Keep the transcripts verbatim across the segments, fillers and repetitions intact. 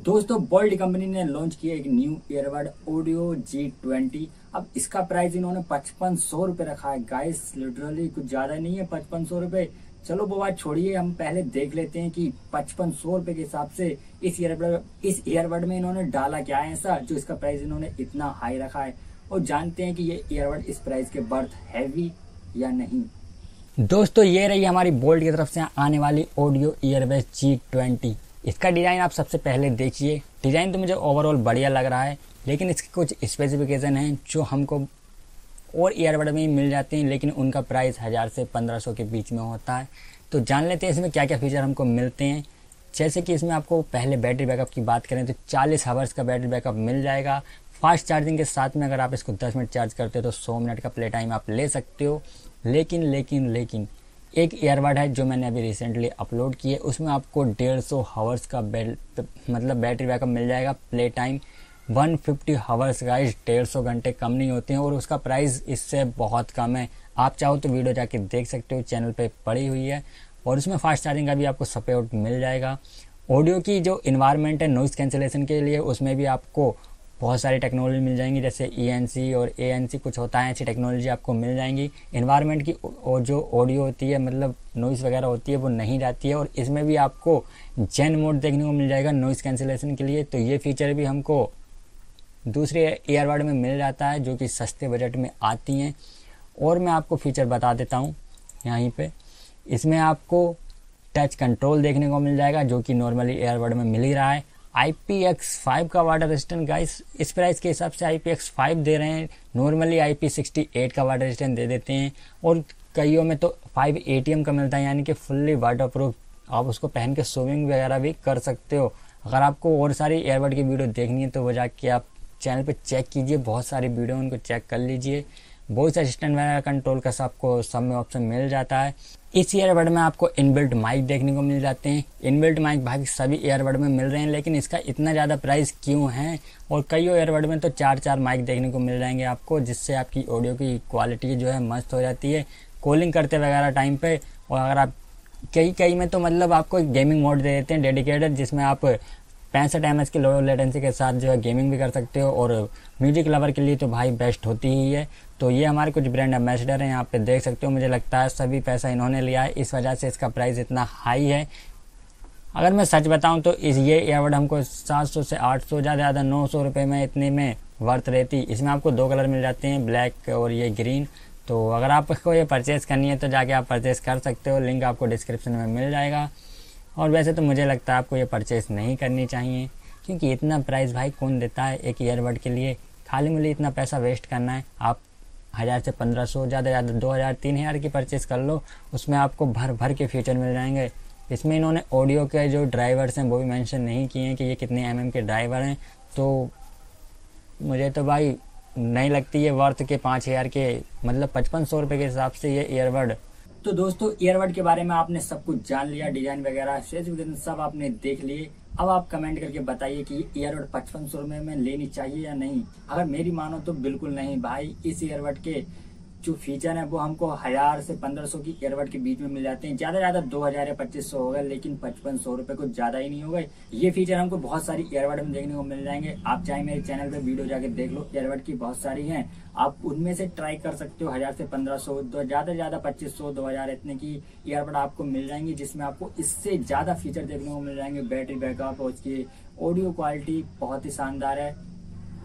दोस्तों bold company ने launch किया एक new earbud audio G twenty. अब इसका प्राइस इन्होंने पचपन सौ रुपये रखा है गाइस, लिटरली कुछ ज़्यादा नहीं है पचपन सौ रुपये। चलो वो बात छोड़िए, हम पहले देख लेते हैं कि पचपन सौ रुपये के हिसाब से इस ईयरबड इस ईयरबड में इन्होंने डाला क्या है ऐसा जो इसका प्राइस इन्होंने इतना हाई रखा है, और जानते हैं कि ये ईयरबड इस प्राइस के बर्थ हैवी या नहीं। दोस्तों ये रही हमारी बोल्ड की तरफ से आने वाली ऑडियो ईयरबड जी ट्वेंटी। इसका डिज़ाइन आप सबसे पहले देखिए, डिज़ाइन तो मुझे ओवरऑल बढ़िया लग रहा है, लेकिन इसके कुछ स्पेसिफिकेशन हैं जो हमको और ईयरबड में ही मिल जाते हैं, लेकिन उनका प्राइस हज़ार से पंद्रह सौ के बीच में होता है। तो जान लेते हैं इसमें क्या क्या फीचर हमको मिलते हैं। जैसे कि इसमें आपको पहले बैटरी बैकअप की बात करें तो चालीस हावर्स का बैटरी बैकअप मिल जाएगा। फास्ट चार्जिंग के साथ में अगर आप इसको दस मिनट चार्ज करते हो तो सौ मिनट का प्ले टाइम आप ले सकते हो। लेकिन लेकिन लेकिन एक ईयरबड है जो मैंने अभी रिसेंटली अपलोड की है, उसमें आपको डेढ़ सौ हावर्स का बेल मतलब बैटरी बैकअप मिल जाएगा। प्ले टाइम एक सौ पचास हावर्स गाइस, डेढ़ सौ घंटे कम नहीं होते हैं, और उसका प्राइस इससे बहुत कम है। आप चाहो तो वीडियो जाके देख सकते हो, चैनल पे पड़ी हुई है। और उसमें फास्ट चार्जिंग का भी आपको सपोर्ट मिल जाएगा। ऑडियो की जो इन्वायरमेंट है नॉइज़ कैंसिलेशन के लिए, उसमें भी आपको बहुत सारी टेक्नोलॉजी मिल जाएंगी, जैसे ई एन सी और ए एन सी कुछ होता है, ऐसी टेक्नोलॉजी आपको मिल जाएंगी। इन्वायरमेंट की और जो ऑडियो होती है मतलब नॉइज़ वगैरह होती है वो नहीं जाती है। और इसमें भी आपको जेन मोड देखने को मिल जाएगा नॉइज़ कैंसिलेशन के लिए। तो ये फीचर भी हमको दूसरे ईयरबड में मिल जाता है जो कि सस्ते बजट में आती हैं। और मैं आपको फीचर बता देता हूँ यहीं पर, इसमें आपको टच कंट्रोल देखने को मिल जाएगा जो कि नॉर्मली ईयरबड में मिल ही रहा है। आई पी एक्स फाइव का वाटर रेजिस्टेंट गाइस, इस प्राइस के हिसाब से आई पी एक्स फाइव दे रहे हैं, normally I P sixty eight का वाटर रेजिस्टेंट दे देते हैं। और कईयों में तो फाइव ए टी एम का मिलता है, यानी कि फुल्ली वाटर प्रूफ, आप उसको पहन के स्विमिंग वगैरह भी कर सकते हो। अगर आपको और सारी एयरबड की वीडियो देखनी है तो वो जाके आप चैनल पे चेक कीजिए, बहुत सारी वीडियो उनको चेक कर लीजिए। वॉइस असिस्टेंट वगैरह कंट्रोल का सबको सब में ऑप्शन मिल जाता है। इस ईयरबड में आपको इनबिल्ट माइक देखने को मिल जाते हैं। इनबिल्ट माइक भाई सभी ईयरबड में मिल रहे हैं, लेकिन इसका इतना ज़्यादा प्राइस क्यों है? और कई ईयरबड में तो चार चार माइक देखने को मिल जाएंगे आपको, जिससे आपकी ऑडियो की क्वालिटी जो है मस्त हो जाती है कॉलिंग करते वगैरह टाइम पे। और अगर आप कई कई में तो मतलब आपको गेमिंग मोड दे देते हैं डेडिकेटेड, जिसमें आप पैंसठ एम एच की लो लेटेंसी के साथ जो है गेमिंग भी कर सकते हो। और म्यूजिक लवर के लिए तो भाई बेस्ट होती ही है। तो ये हमारे कुछ ब्रांड एम्बेसडर हैं, यहाँ पे देख सकते हो। मुझे लगता है सभी पैसा इन्होंने लिया है, इस वजह से इसका प्राइस इतना हाई है। अगर मैं सच बताऊँ तो इस ये ईयरबड हमको सात सौ से आठ सौ, ज़्यादा ज़्यादा नौ सौ रुपये में इतने में वर्थ रहती। इसमें आपको दो कलर मिल जाते हैं, ब्लैक और ये ग्रीन। तो अगर आपको ये परचेज़ करनी है तो जाके आप परचेज़ कर सकते हो, लिंक आपको डिस्क्रिप्शन में मिल जाएगा। और वैसे तो मुझे लगता है आपको ये परचेस नहीं करनी चाहिए, क्योंकि इतना प्राइस भाई कौन देता है एक ईयरबड के लिए? खाली मुझे इतना पैसा वेस्ट करना है, आप हज़ार से पंद्रह सौ ज़्यादा ज़्यादा दो हज़ार तीन हज़ार की परचेस कर लो, उसमें आपको भर भर के फीचर मिल जाएंगे। इसमें इन्होंने ऑडियो के जो ड्राइवर्स हैं वो भी मेंशन नहीं किए हैं कि ये कितने एम एम के ड्राइवर हैं। तो मुझे तो भाई नहीं लगती है वर्थ के पाँच हज़ार के मतलब पचपन सौ रुपये के हिसाब से ये ईयरबड। तो दोस्तों ईयरबड के बारे में आपने सब कुछ जान लिया, डिजाइन वगैरह स्पेसिफिकेशन सब आपने देख लिए। अब आप कमेंट करके बताइए कि ईयरबड पचपन सौ रुपये में लेनी चाहिए या नहीं। अगर मेरी मानो तो बिल्कुल नहीं भाई, इस ईयरबड के जो फीचर है वो हमको हजार से पंद्रह सौ की ईयरबड के बीच में मिल जाते हैं, ज़्यादा ज़्यादा दो हज़ार या पच्चीस सौ हो गए, लेकिन पचपन सौ रुपये कुछ ज़्यादा ही नहीं हो गए। ये फीचर हमको बहुत सारी ईयरबड में देखने को मिल जाएंगे। आप चाहे मेरे चैनल पे वीडियो जाके देख लो, ईयरबड की बहुत सारी हैं, आप उनमें से ट्राई कर सकते हो। हज़ार से पंद्रह सौ दो ज़्यादा ज़्यादा पच्चीस सौ दो हज़ार इतने की ईयरबड आपको मिल जाएंगी, जिसमें आपको इससे ज़्यादा फीचर देखने को मिल जाएंगे। बैटरी बैकअप और उसकी ऑडियो क्वालिटी बहुत ही शानदार है,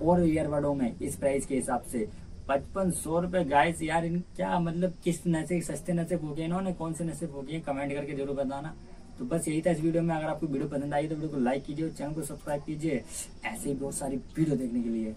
और ईयरबडों में इस प्राइस के हिसाब से पचपन सौ रुपये गाइस, यार इन क्या मतलब किस नशे सस्ते नशे हो गए इन्होंने, कौन से नशे हो गए? कमेंट करके जरूर बताना। तो बस यही था इस वीडियो में। अगर आपको वीडियो पसंद आई तो वीडियो को लाइक कीजिए और चैनल को सब्सक्राइब कीजिए ऐसे ही बहुत सारी वीडियो देखने के लिए।